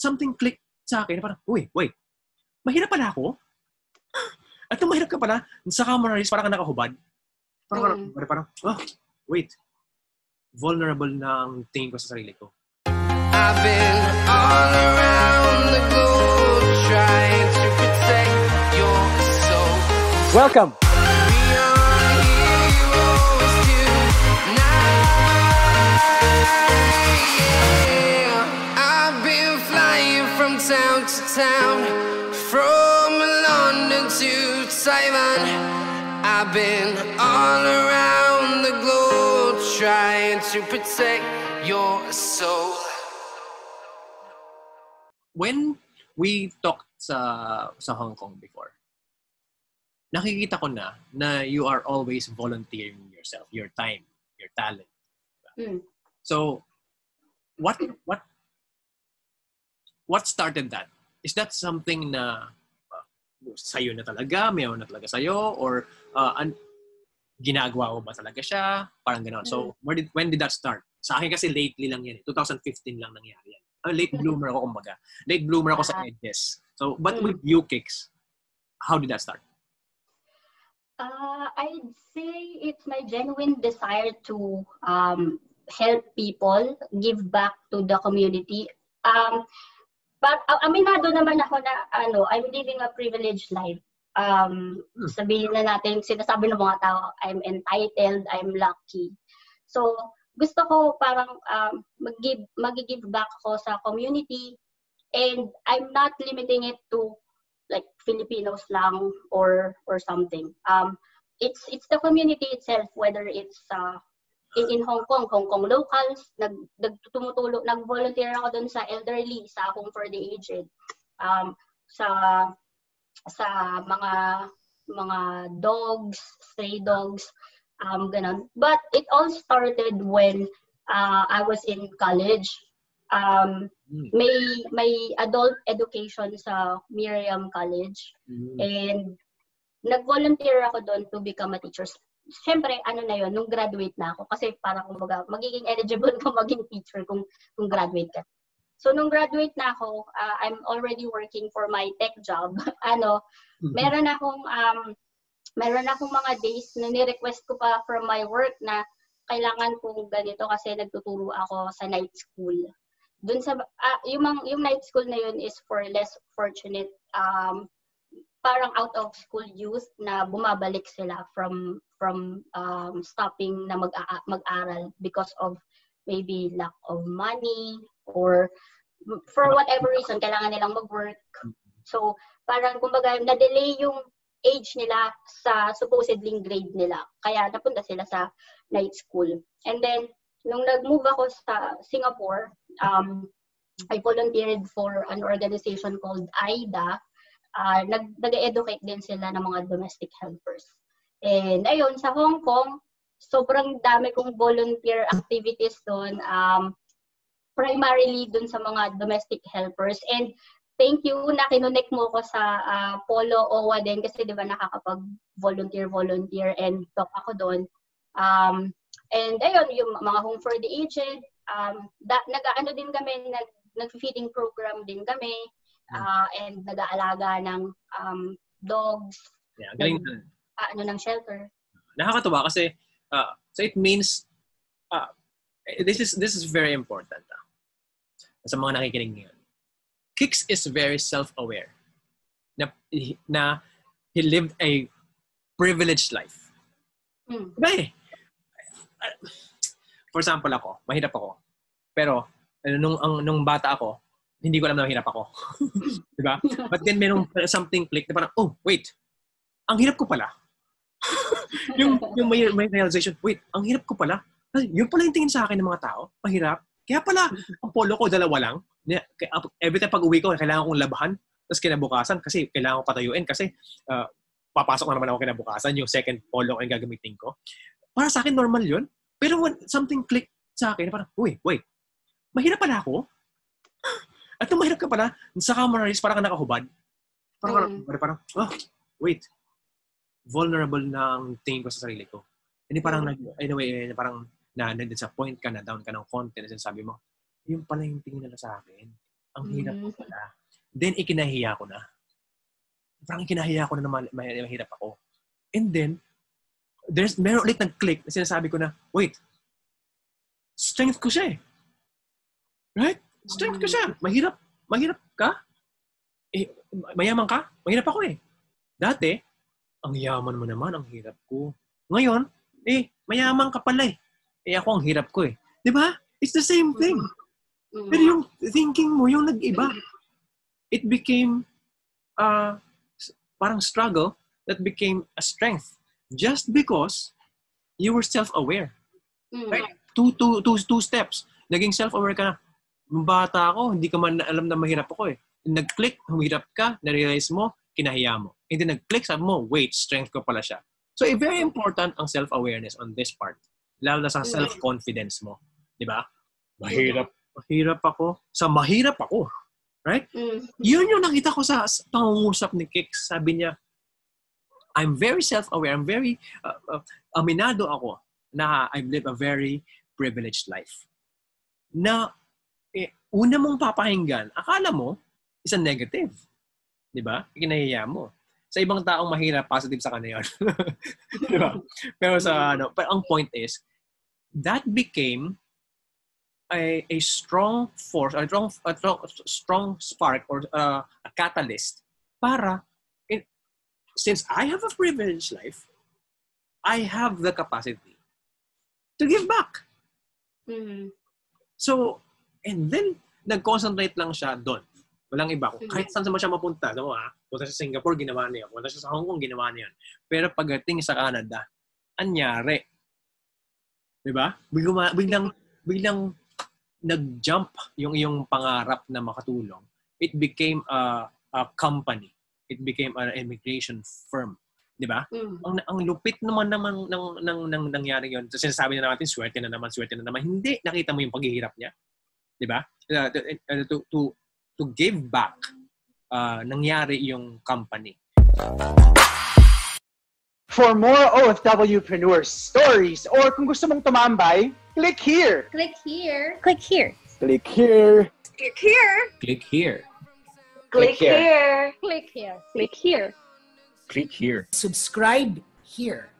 something clicked sa akin, parang, wait, mahirap pala ako? At nung mahirap ka pala, saka mo na-realize, parang nakahubad. Parang, oh, wait. Vulnerable na ang tingin ko sa sarili ko. I've been all around the globe trying to protect your soul. Welcome! I've been flying from town to town, from London to Taiwan. I've been all around the globe trying to protect your soul. When we talked sa Hong Kong before, nakikita ko na you are always volunteering yourself, your time, your talent. So, what started that? Is that something na sa'yo na talaga, mayroon na talaga sa'yo, or ginagawa mo ba talaga siya? Parang gano'n. So, when did that start? Sa akin kasi lately lang yan. 2015 lang nangyari yan. Late bloomer ako kumbaga. Late bloomer ako sa edges. So, but with you, Kix, how did that start? I'd say it's my genuine desire to help people, give back to the community. But aminado naman ako na I'm living a privileged life. Sabihin na natin, sinasabi ng mga tao, I'm entitled, I'm lucky. So, gusto ko parang mag-give back ako sa community, and I'm not limiting it to like Filipinos lang or something. It's the community itself, whether it's in Hong Kong locals, nag-volunteer ako doon sa elderly, sa home for the aged, sa mga dogs, stray dogs, ganun. But it all started when I was in college. May adult education sa Miriam College, and nag-volunteer ako doon to become a teacher. Siyempre, nung graduate na ako, kasi parang kumbaga, magiging eligible ka maging teacher kung graduate ka. So, nung graduate na ako, I'm already working for my tech job. Meron akong mga days na ni-request ko pa from my work na kailangan kong ganito kasi nagtuturo ako sa night school. Doon sa yung night school na yun is for less fortunate, parang out of school youth na bumabalik sila from stopping na mag-aral because of maybe lack of money or for whatever reason kailangan nilang mag-work. So parang kumbaga na-delay yung age nila sa supposedly grade nila, kaya napunta sila sa night school. And then nung nag-move ako sa Singapore, I volunteered for an organization called AIDA. Nag-educate din sila ng mga domestic helpers. And ayun, sa Hong Kong, sobrang dami kong volunteer activities doon, primarily doon sa mga domestic helpers. And thank you na kinonect mo ko sa Polo OWA din, kasi di ba nakakapag-volunteer and talk ako doon. And ayun, yung mga home for the aged, din kami, nag-feeding program din kami, and nag-aalaga ng dogs. Yeah, galing na. Ng shelter. Nakakatuwa kasi, so it means, this is very important. Sa mga nakikinig ngayon. Kix is very self-aware. Na he lived a privileged life. Okay. For example, ako, mahirap ako. Pero nung bata ako, hindi ko alam na mahirap ako. Diba? But then merong something click na parang, oh, wait. Ang hirap ko pala. yung may realization, wait, ang hirap ko pala. Yung pala yung tingin sa akin ng mga tao, mahirap. Kaya pala, ang polo ko, dalawa lang. Every time pag uwi ko, kailangan kong labahan. Tapos kinabukasan, kasi kailangan ko patayuin. Kasi papasok na naman ako kinabukasan, yung second polo ko yung gagamitin ko. Para sa akin, normal yun. Pero when something clicked sa akin, parang, wait. Mahirap pala ako? At nung mahirap ka pala, saka mo na-realize, parang nakahubad. Parang, oh, wait. Vulnerable na ang tingin ko sa sarili ko. Hindi parang, parang na-disappoint ka, na-down ka ng konti, na sabi mo, yung pala yung tingin nila sa akin. Ang hirap ko pala. Then, ikinahiya ko na. Parang ikinahiya ko na mahirap ako. And then, meron ulit nag-click na sinasabi ko na, wait, strength ko siya eh. Right? Strength ko siya. Mahirap. Mahirap ka? Eh, mayaman ka? Mahirap ako eh. Dati, ang yaman mo naman, ang hirap ko. Ngayon, eh, mayaman ka pala eh. Eh, ako ang hirap ko eh. Di ba? It's the same thing. Pero yung thinking mo, yung nag-iba. It became parang struggle that became a strength. Just because you were self-aware. Right? Two steps. Naging self-aware ka na. Nung bata ako, hindi ka man alam na mahirap ako eh. Nag-click, humihirap ka, na-realize mo, kinahiya mo. And then nag-click, sabi mo, wait, strength ko pala siya. So, very important ang self-awareness on this part. Lalo na sa self-confidence mo. Di ba? Mahirap ako. Sa mahirap ako. Right? Yun yung nakita ko sa pangungusap ni Kix. Sabi niya, I'm very self-aware. I'm very aminado ako na I've lived a very privileged life. Na una mong papahinggan, akala mo, isang negative. Di ba? Ikinahiya mo. Sa ibang taong mahirap, positive sa kanya yun. Di ba? Pero sa ano, pero ang point is, that became a strong force, a strong spark or a catalyst para since I have a privileged life, I have the capacity to give back. So, and then, nag-concentrate lang siya doon. Walang iba. Kahit saan mo siya mapunta. So, punta siya sa Singapore, ginawa niya. Punta siya sa Hong Kong, ginawa niya. Pero pagdating sa Canada, anyari. Diba? Biglang nag-jump yung iyong pangarap na makatulong. It became a company. It became an immigration firm, 'di ba? Ang lupit naman ng nangyari 'yon. So, sinasabi na natin swerte na naman. Hindi, nakita mo yung paghihirap niya, 'di ba? To give back, nangyari yung company. For more OFWpreneur stories or kung gusto mong tumambay, click here. Click here. Click here. Click here. Click here. Click here. Click here. Click here. Click here. Click here. Subscribe here.